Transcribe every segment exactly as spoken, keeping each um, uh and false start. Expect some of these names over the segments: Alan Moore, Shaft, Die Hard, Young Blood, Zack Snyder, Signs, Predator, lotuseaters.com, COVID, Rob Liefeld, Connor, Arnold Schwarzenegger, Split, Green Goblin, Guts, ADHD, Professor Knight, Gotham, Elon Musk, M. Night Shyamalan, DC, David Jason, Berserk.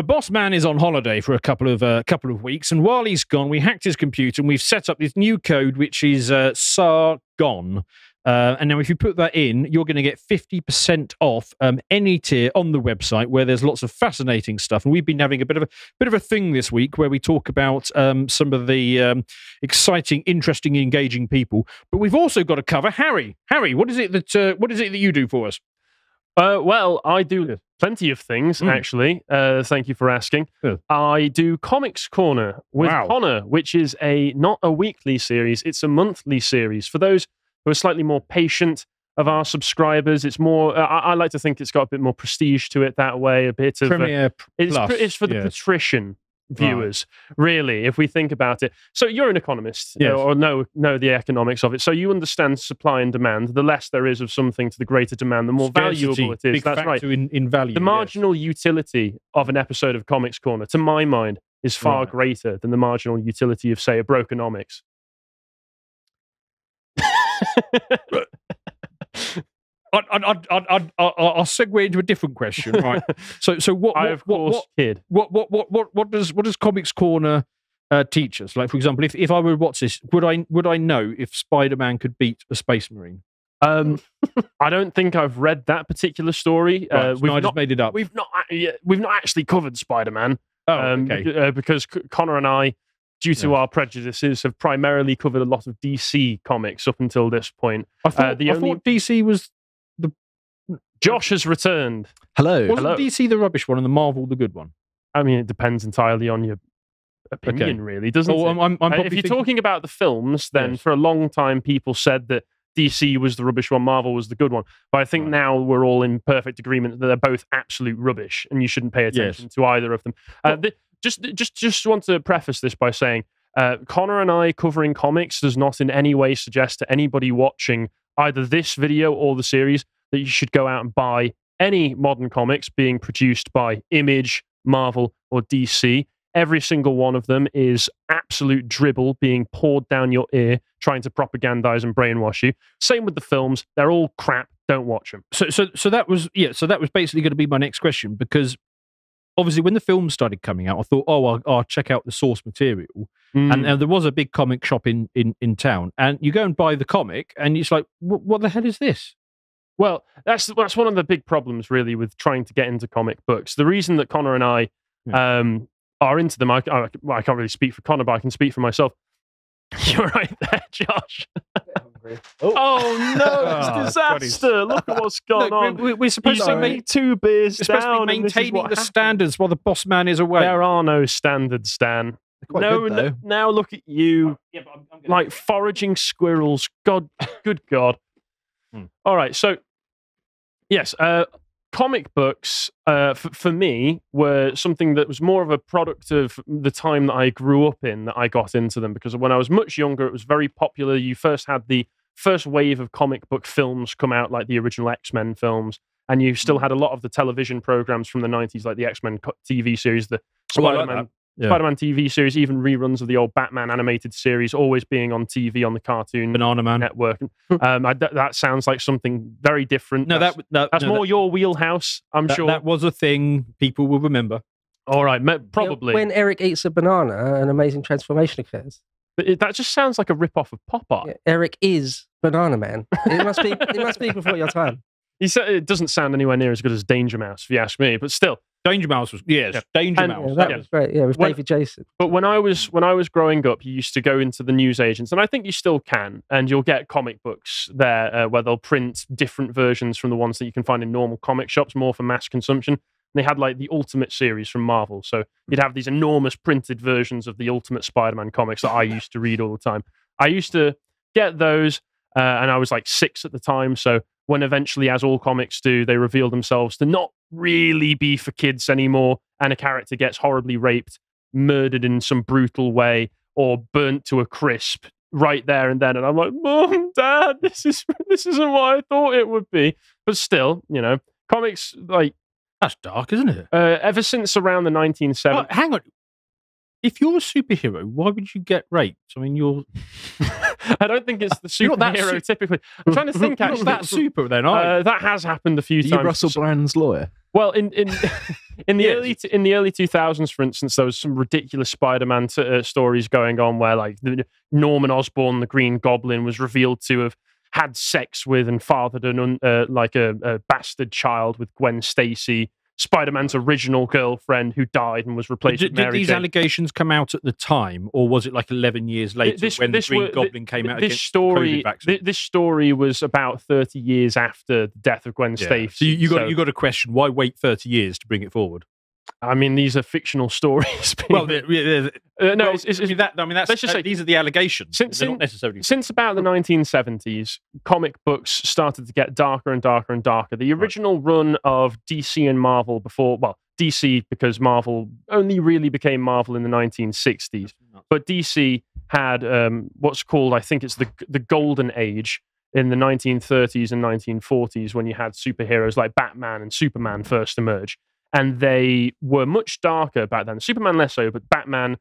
The boss man is on holiday for a couple of uh, couple of weeks, and while he's gone, we hacked his computer and we've set up this new code, which is uh, SARGONE. Uh, and now if you put that in, you're going to get fifty percent off um, any tier on the website, where there's lots of fascinating stuff. And we've been having a bit of a bit of a thing this week where we talk about um, some of the um, exciting, interesting, engaging people. But we've also got to cover Harry. Harry, what is it that uh, what is it that you do for us? Uh, well, I do plenty of things, mm. actually. Uh, thank you for asking. Yeah. I do Comics Corner with wow. Connor, which is a not a weekly series. It's a monthly series for those who are slightly more patient of our subscribers. It's more, uh, I, I like to think it's got a bit more prestige to it that way, a bit of... Premier uh, it's, Plus, it's for the yes. patrician viewers, right. really, if we think about it. So you're an economist, yes. or know, know the economics of it, so you understand supply and demand. The less there is of something to the greater demand, the more Scarcity, valuable it is. Big That's right. In, in value, the marginal yes. utility of an episode of Comics Corner, to my mind, is far right. greater than the marginal utility of, say, a Brokenomics. I'd, I'd, I'd, I'd, I'll segue into a different question, right? So, so what? I, of course, what, kid. What, what, what, what, what does what does Comics Corner uh, teach us? Like, for example, if, if I were to watch this, would I would I know if Spider-Man could beat a Space Marine? Um, I don't think I've read that particular story. Right, uh, we've no, I just not, made it up. We've not we've not actually covered Spider-Man. Oh, um, okay. Uh, because Connor and I, due to yeah. our prejudices, have primarily covered a lot of D C comics up until this point. I thought, uh, the I only... thought D C was the... Josh has returned. Hello. Wasn't Hello. D C the rubbish one and the Marvel the good one? I mean, it depends entirely on your opinion, okay. really, doesn't well, it? I'm, I'm probably uh, if you're thinking... talking about the films, then yes. for a long time people said that D C was the rubbish one, Marvel was the good one. But I think right. now we're all in perfect agreement that they're both absolute rubbish and you shouldn't pay attention yes. to either of them. Uh, well, the, Just, just, just want to preface this by saying, uh, Connor and I covering comics does not in any way suggest to anybody watching either this video or the series that you should go out and buy any modern comics being produced by Image, Marvel, or D C. Every single one of them is absolute dribble being poured down your ear, trying to propagandize and brainwash you. Same with the films; they're all crap. Don't watch them. So, so, so that was yeah. So that was basically going to be my next question, because obviously, when the film started coming out, I thought, oh, I'll, I'll check out the source material. Mm. And, and there was a big comic shop in, in, in town. And you go and buy the comic, and it's like, what the hell is this? Well, that's that's one of the big problems, really, with trying to get into comic books. The reason that Connor and I yeah. um, are into them, I, I, well, I can't really speak for Connor, but I can speak for myself. You're right there, Josh. Oh. oh no! It's disaster. Look at what's gone on. We're, we're supposed to make two beers down. Maintaining the standards while the boss man is away. There are no standards, Dan. No, no. Now look at you, yeah, but I'm, I'm gonna... like foraging squirrels. God, good God. Hmm. All right. So, yes, uh, comic books uh, f for me were something that was more of a product of the time that I grew up in that I got into them, because when I was much younger, it was very popular. You first had the first wave of comic book films come out, like the original X-Men films, and you still had a lot of the television programs from the nineties, like the X-Men T V series, the Spider-Man, oh, like yeah. Spider-Man T V series, even reruns of the old Batman animated series, always being on T V on the Cartoon Banana Man Network. Um, I, that, that sounds like something very different. No, that's, that, that, that's no, more that, your wheelhouse, I'm that, sure. That was a thing people will remember. All right, probably. When Eric eats a banana, an amazing transformation occurs. But it, that just sounds like a rip-off of Popeye. Yeah, Eric is Banana Man. It must be, it must be before your time. He said it doesn't sound anywhere near as good as Danger Mouse, if you ask me, but still. Danger Mouse was yes, yeah. Danger and, Mouse. Yeah, that yeah. was great. Yeah, with when, David Jason. But when I was when I was growing up, you used to go into the newsagents, and I think you still can, and you'll get comic books there uh, where they'll print different versions from the ones that you can find in normal comic shops, more for mass consumption. And they had like the Ultimate series from Marvel, so you'd have these enormous printed versions of the Ultimate Spider-Man comics that I used to read all the time. I used to get those, uh, and I was like six at the time, so. When eventually, as all comics do, they reveal themselves to not really be for kids anymore, and a character gets horribly raped, murdered in some brutal way, or burnt to a crisp right there and then. And I'm like, Mom, Dad, this is this isn't what I thought it would be. But still, you know, comics like that's dark, isn't it? Uh, ever since around the nineteen seventies. Well, hang on. If you're a superhero, why would you get raped? I mean, you're... I don't think it's the superhero su typically. I'm trying to think, you're actually. Not that super, then, are you? Uh, that has happened a few are times. You Russell Brand's lawyer? Well, in in, In the yeah, early t- in the early two thousands, for instance, there was some ridiculous Spider-Man t- uh, stories going on where, like, the, Norman Osborn, the Green Goblin, was revealed to have had sex with and fathered an un- uh, like a, a bastard child with Gwen Stacy, Spider-Man's original girlfriend, who died and was replaced with Mary Jane. Did these allegations come out at the time, or was it like eleven years later this, when this the Green were, Goblin came this out against story, the COVID vaccine? This story was about thirty years after the death of Gwen yeah. Stacy. So you, you, so, got, you got a question, why wait thirty years to bring it forward? I mean, these are fictional stories. Well, they're, they're, they're, uh, no, well, it's, it's, I mean, that, I mean that's, let's just uh, say, these are the allegations. Since, they're not necessarily since about the nineteen seventies, comic books started to get darker and darker and darker. The original right. run of D C and Marvel before, well, D C because Marvel only really became Marvel in the nineteen sixties, but D C had um, what's called, I think it's the the Golden Age in the nineteen thirties and nineteen forties, when you had superheroes like Batman and Superman first emerge. And they were much darker back then. Superman less so, but Batman,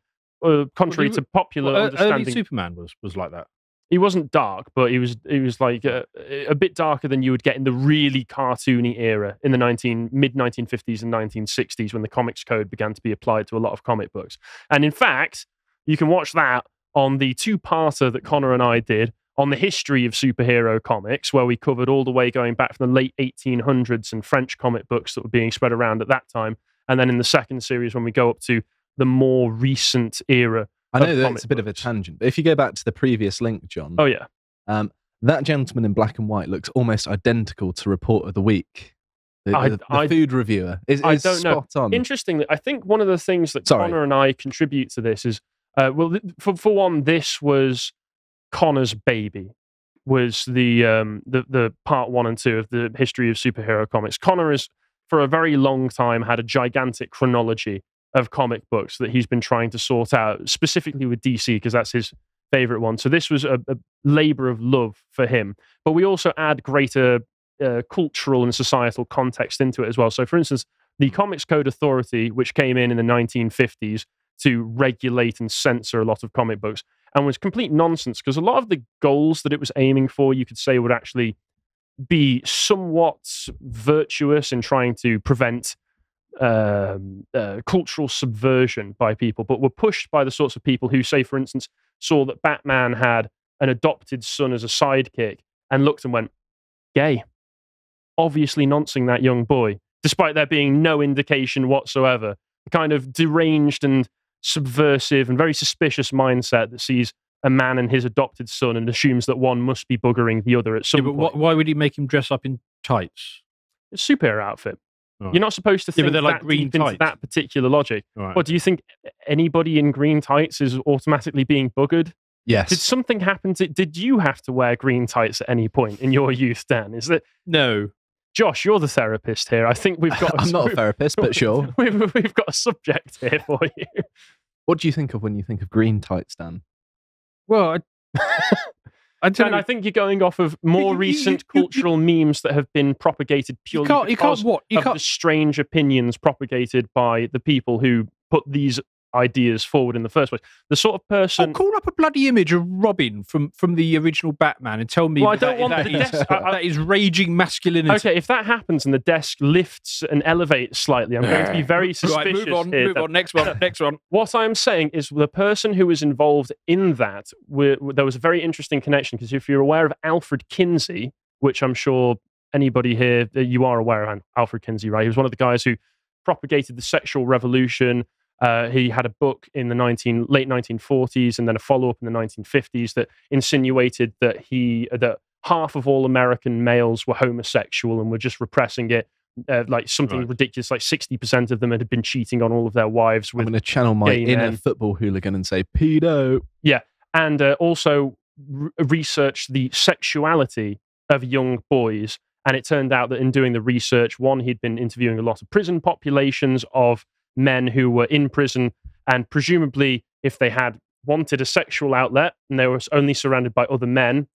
uh, contrary well, he, to popular well, understanding, early Superman was was like that. He wasn't dark, but he was he was like a, a bit darker than you would get in the really cartoony era in the nineteen mid nineteen fifties and nineteen sixties, when the Comics Code began to be applied to a lot of comic books. And in fact, you can watch that on the two-parter that Connor and I did on the history of superhero comics, where we covered all the way going back from the late eighteen hundreds and French comic books that were being spread around at that time. And then in the second series, when we go up to the more recent era. I know that's a bit books. of a tangent, but if you go back to the previous link, John. Oh, yeah. Um, that gentleman in black and white looks almost identical to Report of the Week. The, I, the, the I, food reviewer is, I is don't spot know. on. Interestingly, I think one of the things that Sorry. Connor and I contribute to this is, uh, well, th- for, for one, this was... Connor's baby was the um, the the part one and two of the history of superhero comics. Connor has, for a very long time, had a gigantic chronology of comic books that he's been trying to sort out, specifically with D C, because that's his favorite one. So this was a, a labor of love for him. But we also add greater uh, cultural and societal context into it as well. So, for instance, the Comics Code Authority, which came in in the nineteen fifties to regulate and censor a lot of comic books, and was complete nonsense, because a lot of the goals that it was aiming for, you could say, would actually be somewhat virtuous in trying to prevent um, uh, cultural subversion by people, but were pushed by the sorts of people who, say, for instance, saw that Batman had an adopted son as a sidekick and looked and went, gay. Obviously noncing that young boy, despite there being no indication whatsoever. Kind of deranged and subversive and very suspicious mindset that sees a man and his adopted son and assumes that one must be buggering the other at some yeah, but point. Wh- why would he make him dress up in tights? It's a superhero outfit. Right. You're not supposed to think yeah, but like that green deep into that particular logic. Right. What, do you think anybody in green tights is automatically being buggered? Yes. Did something happen to... Did you have to wear green tights at any point in your youth, Dan? Is that... No. Josh, you're the therapist here. I think we've got... A, I'm not a therapist, but sure. We've, we've got a subject here for you. What do you think of when you think of green tights, Dan? Well, I... I don't Dan, know. I think you're going off of more you, recent you, you, cultural you, you, memes that have been propagated purely you can't, you because can't, what? You of can't... the strange opinions propagated by the people who put these ideas forward in the first place. The sort of person... Oh, call up a bloody image of Robin from, from the original Batman and tell me well, I don't that, want that, the is, desk. that is raging masculinity. Okay, if that happens and the desk lifts and elevates slightly, I'm going to be very suspicious. Right, move on, here, move on, next one, next one. What I'm saying is the person who was involved in that, we're, we're, there was a very interesting connection, because if you're aware of Alfred Kinsey, which I'm sure anybody here, you are aware of Alfred Kinsey, right? He was one of the guys who propagated the sexual revolution. Uh, he had a book in the nineteen, late nineteen forties and then a follow-up in the nineteen fifties that insinuated that he that half of all American males were homosexual and were just repressing it, uh, like something right. ridiculous, like sixty percent of them had been cheating on all of their wives with I'm going to channel my inner men. football hooligan and say, pedo. Yeah, and uh, also r- research the sexuality of young boys. And it turned out that in doing the research, one, he'd been interviewing a lot of prison populations of men who were in prison, and presumably if they had wanted a sexual outlet and they were only surrounded by other men,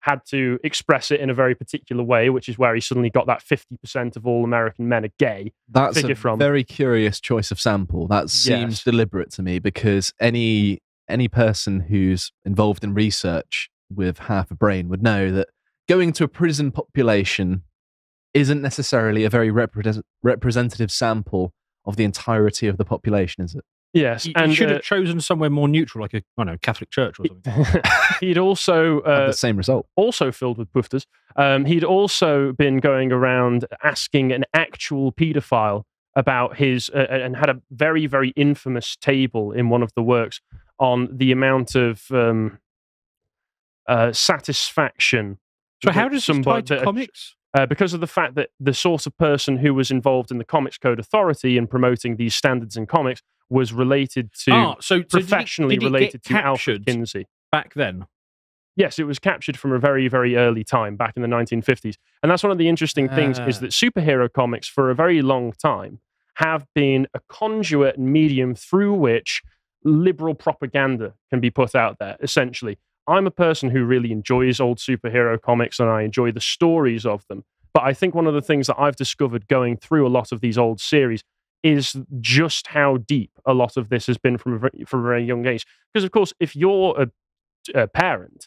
had to express it in a very particular way, which is where he suddenly got that fifty percent of all American men are gay. That's a from. very curious choice of sample. That seems yes. deliberate to me, because any any person who's involved in research with half a brain would know that going to a prison population isn't necessarily a very repre- representative sample of the entirety of the population, is it? Yes. You, and you should uh, have chosen somewhere more neutral, like a, I don't know, Catholic church or something. He'd also... Uh, the same result. Also filled with poofters. Um, he'd also been going around asking an actual paedophile about his... Uh, and had a very, very infamous table in one of the works on the amount of um, uh, satisfaction. So how does this apply to comics? Uh, because of the fact that the sort of person who was involved in the Comics Code Authority and promoting these standards in comics was related to, ah, so, so professionally did it, did it related to Alfred Kinsey. Back then? Yes, it was captured from a very, very early time, back in the nineteen fifties. And that's one of the interesting uh. things, is that superhero comics, for a very long time, have been a conduit and medium through which liberal propaganda can be put out there, essentially. I'm a person who really enjoys old superhero comics and I enjoy the stories of them. But I think one of the things that I've discovered going through a lot of these old series is just how deep a lot of this has been from a very, from a very young age. Because, of course, if you're a, a parent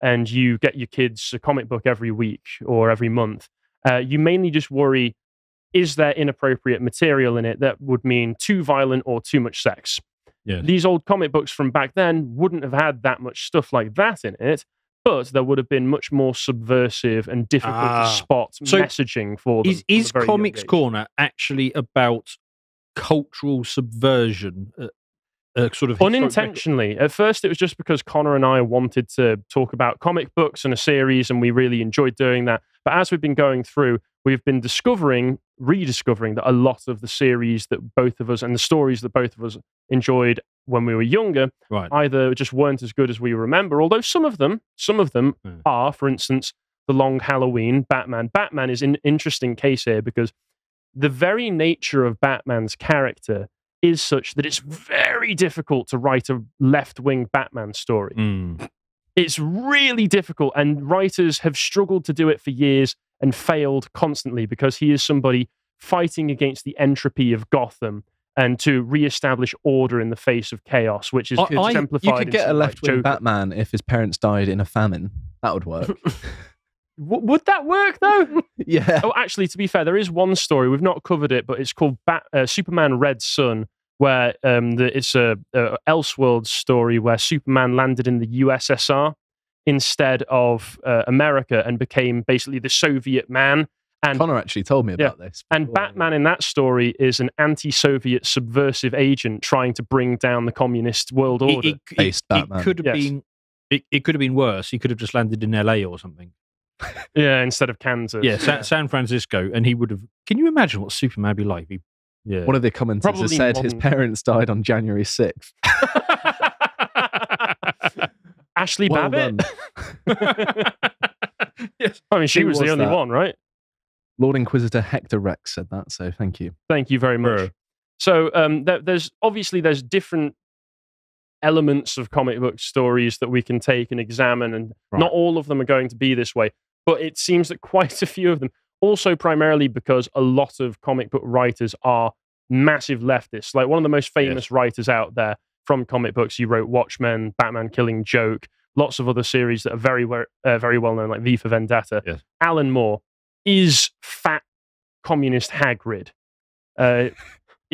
and you get your kids a comic book every week or every month, uh, you mainly just worry, is there inappropriate material in it that would mean too violent or too much sex? Yes. These old comic books from back then wouldn't have had that much stuff like that in it, but there would have been much more subversive and difficult ah. to spot so messaging for them. Is, is the Comics Corner actually about cultural subversion? Uh, uh, sort of unintentionally. Historic... At first it was just because Connor and I wanted to talk about comic books and a series, and we really enjoyed doing that. But as we've been going through, we've been discovering, rediscovering that a lot of the series that both of us and the stories that both of us enjoyed when we were younger right. either just weren't as good as we remember, although some of them, some of them mm. are, for instance, The Long Halloween, Batman. Batman is an interesting case here because the very nature of Batman's character is such that it's very difficult to write a left-wing Batman story. Mm. It's really difficult, and writers have struggled to do it for years and failed constantly because he is somebody fighting against the entropy of Gotham and to reestablish order in the face of chaos, which is I, exemplified. I, you could get a left-wing like Batman if his parents died in a famine. That would work. W would that work, though? Yeah. Oh, actually, to be fair, there is one story. We've not covered it, but it's called Bat uh, Superman Red Sun, where um, the, it's a, a Elseworlds story where Superman landed in the U S S R instead of uh, America and became basically the Soviet man. And Connor actually told me about yeah. this. Before. And Batman in that story is an anti-Soviet subversive agent trying to bring down the communist world order. It, it, Based it, Batman. It could have yes. been. It, it could have been worse. He could have just landed in L A or something. Yeah, instead of Kansas. Yeah, Sa yeah, San Francisco, and he would have. Can you imagine what Superman would be like? He, yeah. One of the commenters has said modern... his parents died on January sixth. Ashley well Babbitt. Yes. I mean, she was, was the only that? one, right? Lord Inquisitor Hector Rex said that, so thank you. Thank you very much. Sure. So um, there, there's obviously there's different elements of comic book stories that we can take and examine, and right. not all of them are going to be this way. But it seems that quite a few of them, also primarily because a lot of comic book writers are massive leftists. Like one of the most famous yes. writers out there from comic books, he wrote Watchmen, Batman Killing Joke, lots of other series that are very, uh, very well known, like V for Vendetta. Yes. Alan Moore is fat communist Hagrid. Uh,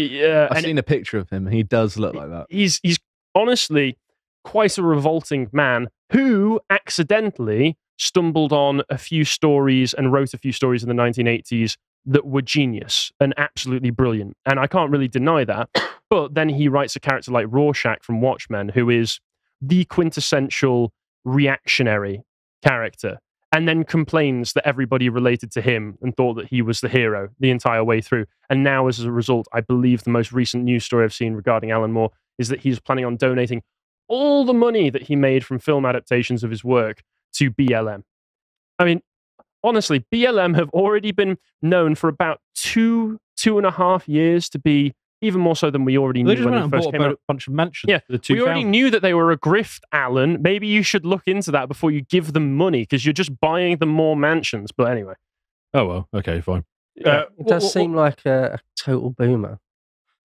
uh, I've seen a picture of him. He does look like that. He's, he's honestly quite a revolting man who accidentally stumbled on a few stories and wrote a few stories in the nineteen eighties that were genius and absolutely brilliant. And I can't really deny that. But then he writes a character like Rorschach from Watchmen, who is the quintessential reactionary character, and then complains that everybody related to him and thought that he was the hero the entire way through. And now, as a result, I believe the most recent news story I've seen regarding Alan Moore is that he's planning on donating all the money that he made from film adaptations of his work to B L M. I mean, honestly, B L M have already been known for about two, two and a half years to be, even more so than we already they knew when it first came out. A bunch of mansions yeah, for the two we already knew that they were a grift, Alan. Maybe you should look into that before you give them money, because you're just buying them more mansions. But anyway. Oh, well. Okay, fine. Yeah. Uh, it does what, what, seem like a, a total boomer.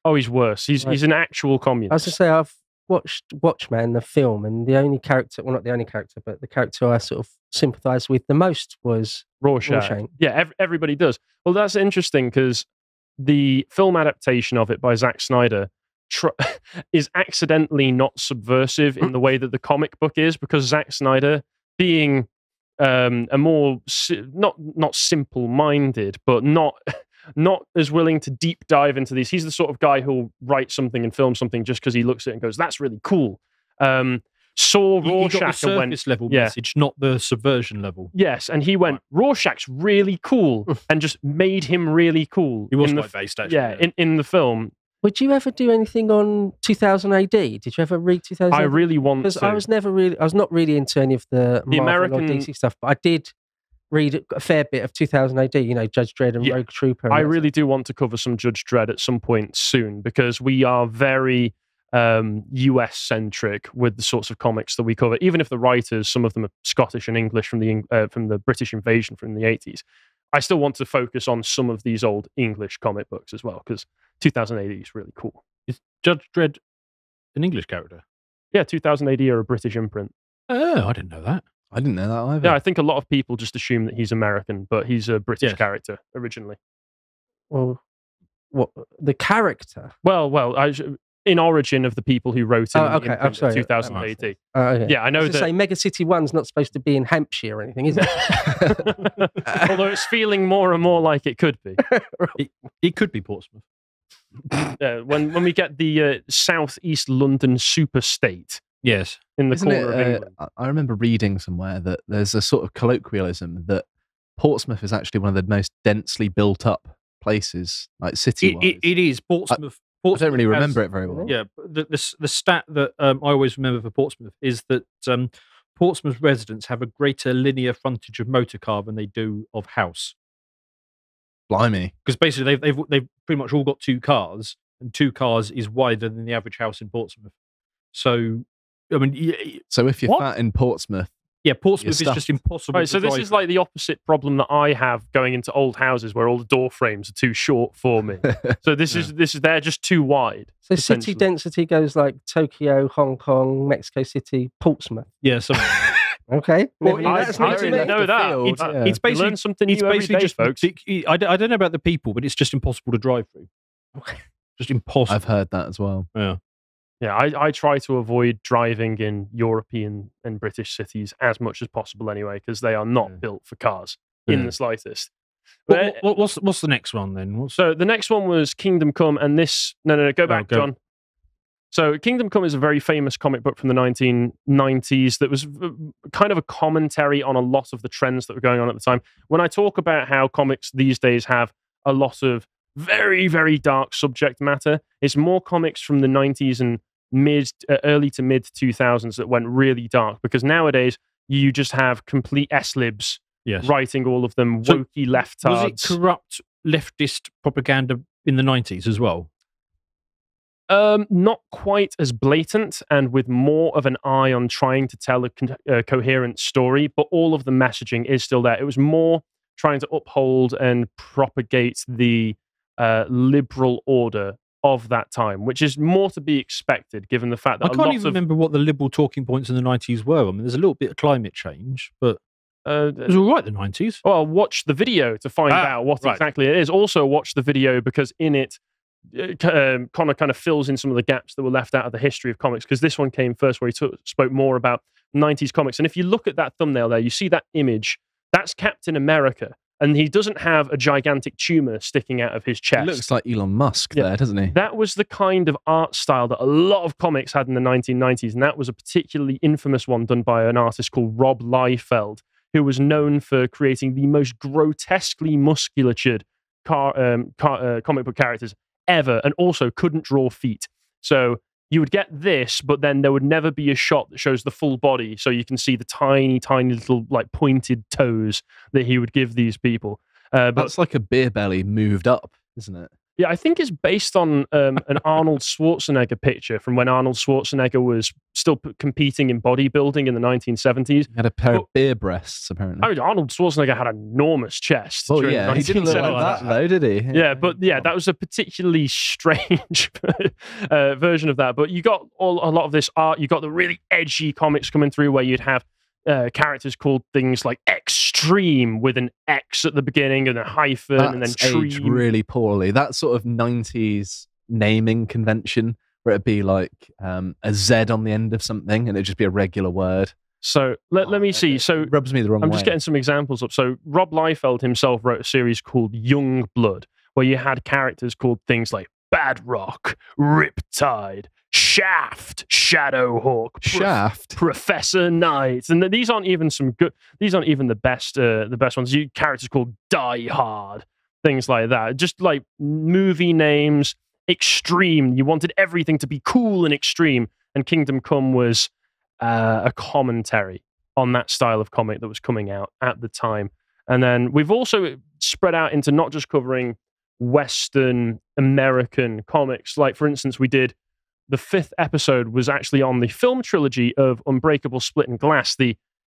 Oh, he's worse. He's, like, he's an actual communist. I was going to say, I've watched Watchmen, the film, and the only character, well, not the only character, but the character I sort of sympathised with the most was Rorschach. Rorschach. Yeah, ev everybody does. Well, that's interesting because the film adaptation of it by Zack Snyder tr- is accidentally not subversive in the way that the comic book is, because Zack Snyder, being um, a more si- not not simple-minded, but not not as willing to deep dive into these. He's the sort of guy who'll write something and film something just because he looks at it and goes, "That's really cool." Um, saw Rorschach he got the surface and went, level yeah. message, not the subversion level. Yes, and he went, Rorschach's really cool, and just made him really cool. He was quite based, actually. Yeah, yeah. In, in the film. Would you ever do anything on two thousand A D? Did you ever read two thousand? I really want to. Because I was never really, I was not really into any of the, the Marvel American or D C stuff, but I did read a fair bit of two thousand A D, you know, Judge Dredd and yeah, Rogue Trooper. And I really do want to cover some Judge Dredd at some point soon, because we are very Um, U S-centric with the sorts of comics that we cover. Even if the writers, some of them are Scottish and English from the uh, from the British invasion from the eighties, I still want to focus on some of these old English comic books as well, because two thousand A D is really cool. Is Judge Dredd an English character? Yeah, two thousand A D are a British imprint. Oh, I didn't know that. I didn't know that either. Yeah, I think a lot of people just assume that he's American, but he's a British yes. character originally. Well, what the character? Well, well, I... in origin of the people who wrote in, oh, okay. in, in, in sorry, two thousand A D. Uh, okay. Yeah, I know I was that... say, Mega City One's not supposed to be in Hampshire or anything, is it? Although it's feeling more and more like it could be. it, it could be Portsmouth. uh, when when we get the uh, South East London super state yes. in the Isn't corner it, of England. Uh, I remember reading somewhere that there's a sort of colloquialism that Portsmouth is actually one of the most densely built up places, like city-wise. It, it, it is. Portsmouth... I, Portsmouth I don't really remember has, it very well. Yeah, the the, the stat that um, I always remember for Portsmouth is that um, Portsmouth residents have a greater linear frontage of motor car than they do of house. Blimey! Because basically they've they've they've pretty much all got two cars, and two cars is wider than the average house in Portsmouth. So, I mean, y- so if you're what? fat in Portsmouth. Yeah, Portsmouth is just impossible. Right, so this is like the opposite problem that I have going into old houses where all the door frames are too short for me. So this yeah. is this is they're just too wide. So city density goes like Tokyo, Hong Kong, Mexico City, Portsmouth. Yeah, something. Okay. Well, well, I, that's I didn't know that. It's, uh, it's basically learn something. It's new basically every day, just folks. It, I don't know about the people, but it's just impossible to drive through. Just impossible. I've heard that as well. Yeah. Yeah, I, I try to avoid driving in European and British cities as much as possible anyway, because they are not yeah. built for cars yeah. in the slightest. What, what, what's, what's the next one then? What's... So the next one was Kingdom Come, and this... No, no, no, go back, oh, go. John. So Kingdom Come is a very famous comic book from the nineteen nineties that was kind of a commentary on a lot of the trends that were going on at the time. When I talk about how comics these days have a lot of very, very dark subject matter, it's more comics from the nineties and mid uh, early to mid two thousands that went really dark, because nowadays you just have complete S-libs yes. writing all of them, so wokey leftards. Was it corrupt leftist propaganda in the nineties as well? Um, not quite as blatant and with more of an eye on trying to tell a, con- a coherent story, but all of the messaging is still there. It was more trying to uphold and propagate the uh, liberal order of that time, which is more to be expected, given the fact that I can't a lot even of, remember what the liberal talking points in the nineties were. I mean, there's a little bit of climate change, but uh, it was all right the nineties. Well, watch the video to find ah, out what right. exactly it is. Also, watch the video because in it, um, Connor kind of fills in some of the gaps that were left out of the history of comics, because this one came first, where he t- spoke more about nineties comics. And if you look at that thumbnail there, you see that image. That's Captain America. And he doesn't have a gigantic tumour sticking out of his chest. He looks like Elon Musk yeah. there, doesn't he? That was the kind of art style that a lot of comics had in the nineteen nineties, and that was a particularly infamous one done by an artist called Rob Liefeld, who was known for creating the most grotesquely musculatured car, um, car, uh, comic book characters ever, and also couldn't draw feet. So you would get this, but then there would never be a shot that shows the full body, so you can see the tiny, tiny little like pointed toes that he would give these people. Uh, but, That's like a beer belly moved up, isn't it? Yeah, I think it's based on um, an Arnold Schwarzenegger picture from when Arnold Schwarzenegger was still p- competing in bodybuilding in the nineteen seventies. He had a pair but, of beer breasts, apparently. I mean, Arnold Schwarzenegger had an enormous chest. Oh, yeah, he didn't look like that, though, did he? Yeah, yeah, but yeah, that was a particularly strange uh, version of that. But you got all, a lot of this art. You got the really edgy comics coming through where you'd have uh, characters called things like Extreme with an X at the beginning and a hyphen, that's and then treat really poorly. That sort of nineties naming convention where it'd be like um, a Z on the end of something and it'd just be a regular word. So let, oh, let me see. So rubs me the wrong I'm way. Just getting some examples up. So Rob Liefeld himself wrote a series called Young Blood, where you had characters called things like Bad Rock, Riptide, Shaft, Shadowhawk, Shaft, Pro Professor Knight, and these aren't even some good. These aren't even the best. Uh, the best ones. You characters called Die Hard, things like that. Just like movie names, extreme. You wanted everything to be cool and extreme, and Kingdom Come was Uh, a commentary on that style of comic that was coming out at the time. And then we've also spread out into not just covering Western American comics. Like, for instance, we did the fifth episode was actually on the film trilogy of Unbreakable, Split, and Glass, the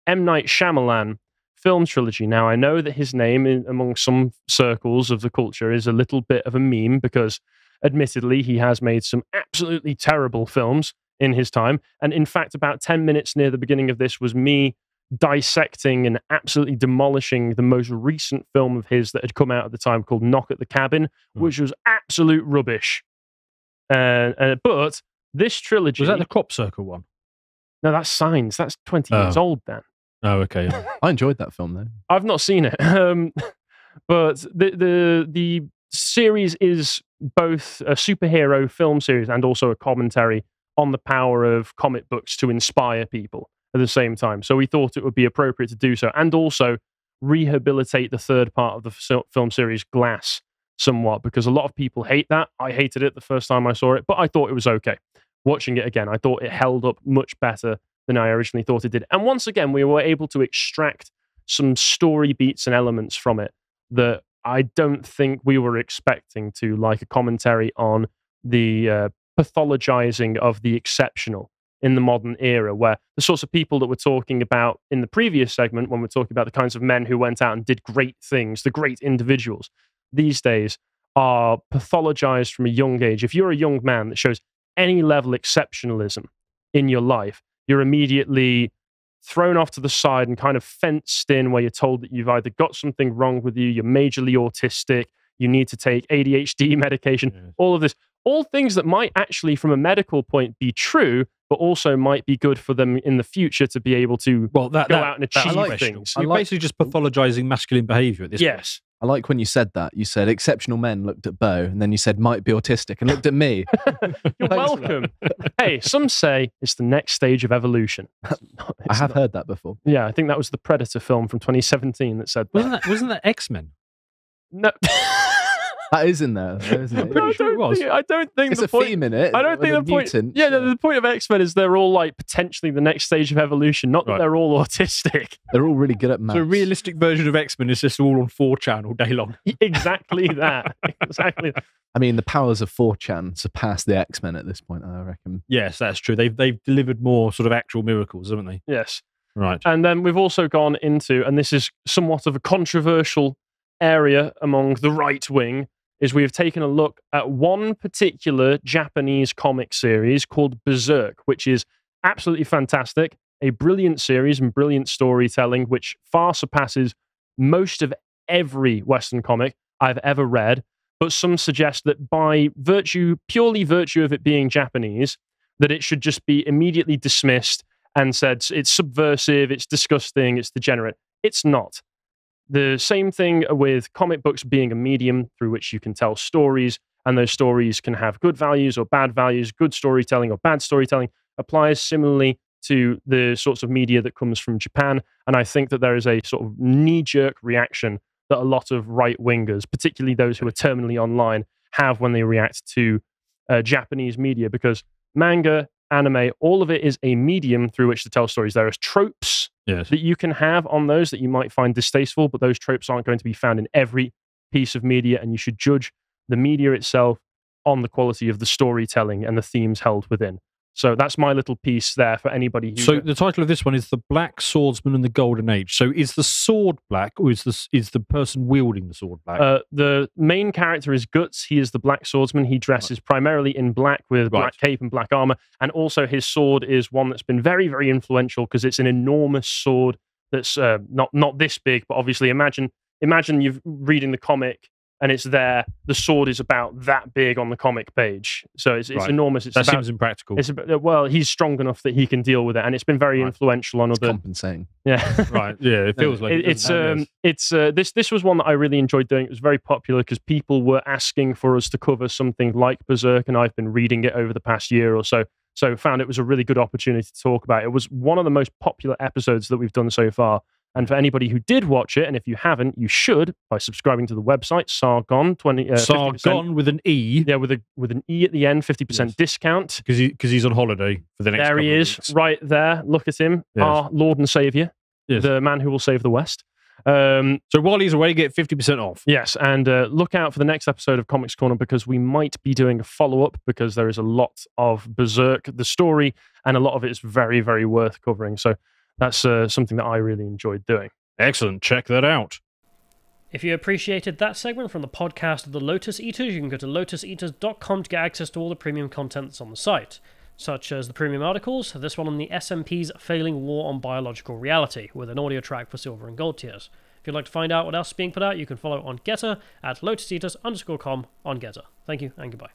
M. Night Shyamalan film trilogy. Now, I know that his name in, among some circles of the culture is a little bit of a meme because, admittedly, he has made some absolutely terrible films in his time. And in fact, about ten minutes near the beginning of this was me dissecting and absolutely demolishing the most recent film of his that had come out at the time called Knock at the Cabin, mm. which was absolute rubbish. Uh, uh, but this trilogy... Was that the crop circle one? No, that's Signs. That's twenty oh. years old, Dan. Oh, okay. Yeah. I enjoyed that film, though. I've not seen it. Um, but the the the series is both a superhero film series and also a commentary on the power of comic books to inspire people at the same time. So we thought it would be appropriate to do so and also rehabilitate the third part of the film series, Glass, somewhat, because a lot of people hate that. I hated it the first time I saw it, but I thought it was okay. Watching it again, I thought it held up much better than I originally thought it did. And once again, we were able to extract some story beats and elements from it that I don't think we were expecting to, like a commentary on the uh, pathologizing of the exceptional in the modern era, where the sorts of people that we're talking about in the previous segment, when we're talking about the kinds of men who went out and did great things, the great individuals, these days are pathologized from a young age. If you're a young man that shows any level of exceptionalism in your life, you're immediately thrown off to the side and kind of fenced in, where you're told that you've either got something wrong with you, you're majorly autistic, you need to take A D H D medication, yeah. all of this. All things that might actually, from a medical point, be true, but also might be good for them in the future to be able to well, that, go that, out and achieve like things. You're like, basically just pathologizing masculine behavior at this yes. point. Yes. I like when you said that. You said exceptional men looked at Beau, and then you said might be autistic, and looked at me. You're welcome. Hey, some say it's the next stage of evolution. Not, I have not. heard that before. Yeah, I think that was the Predator film from twenty seventeen that said that. Wasn't that, wasn't that X-Men? No. That is in there, though, isn't it? No, I, sure don't it think, I don't think it's the a point, theme in it. I don't think the point. Mutant, yeah, so. no, the point of X-Men is they're all like potentially the next stage of evolution. Not that right. they're all autistic. They're all really good at maths. So a realistic version of X-Men is just all on four chan all day long. Exactly that. Exactly. That. I mean, the powers of four chan surpass the X-Men at this point, I reckon. Yes, that's true. They've they've delivered more sort of actual miracles, haven't they? Yes. Right. And then we've also gone into, and this is somewhat of a controversial area among the right wing, is we have taken a look at one particular Japanese comic series called Berserk, which is absolutely fantastic, a brilliant series and brilliant storytelling, which far surpasses most of every Western comic I've ever read. But some suggest that by virtue, purely virtue of it being Japanese, that it should just be immediately dismissed and said it's subversive, it's disgusting, it's degenerate. It's not. The same thing with comic books being a medium through which you can tell stories, and those stories can have good values or bad values, good storytelling or bad storytelling, applies similarly to the sorts of media that comes from Japan. And I think that there is a sort of knee-jerk reaction that a lot of right-wingers, particularly those who are terminally online, have when they react to uh, Japanese media, because manga, anime, all of it is a medium through which to tell stories. There are tropes yes. that you can have on those that you might find distasteful, but those tropes aren't going to be found in every piece of media, and you should judge the media itself on the quality of the storytelling and the themes held within. So that's my little piece there for anybody who... So the title of this one is The Black Swordsman and the Golden Age. So is the sword black, or is the, is the person wielding the sword black? Uh, the main character is Guts. He is the Black Swordsman. He dresses right. primarily in black with right. black cape and black armor. And also his sword is one that's been very, very influential because it's an enormous sword that's uh, not, not this big, but obviously imagine, imagine you're reading the comic and it's there. The sword is about that big on the comic page, so it's, it's right. enormous. It's that about, seems impractical. It's about, well, he's strong enough that he can deal with it, and it's been very right. influential on it's other. Compensating, yeah, right, yeah. It feels like it, it it's um, yes. it's uh, this this was one that I really enjoyed doing. It was very popular because people were asking for us to cover something like Berserk, and I've been reading it over the past year or so. So found it was a really good opportunity to talk about. It was one of the most popular episodes that we've done so far. And for anybody who did watch it, and if you haven't, you should by subscribing to the website SARGONE twenty. Uh, SARGONE with an E, yeah, with a with an E at the end, fifty percent yes. discount because he because he's on holiday for the next. There he is, weeks. Right there. Look at him, yes. Our Lord and Savior, yes. The man who will save the West. Um, so while he's away, get fifty percent off. Yes, and uh, look out for the next episode of Comics Corner because we might be doing a follow up because there is a lot of Berserk, the story, and a lot of it is very very worth covering. So. That's uh, something that I really enjoyed doing. Excellent. Check that out. If you appreciated that segment from the podcast of The Lotus Eaters, you can go to lotus eaters dot com to get access to all the premium content that's on the site, such as the premium articles, this one on the S M P's Failing War on Biological Reality, with an audio track for silver and gold tiers. If you'd like to find out what else is being put out, you can follow on Getter at lotus eaters underscore com on Getter. Thank you and goodbye.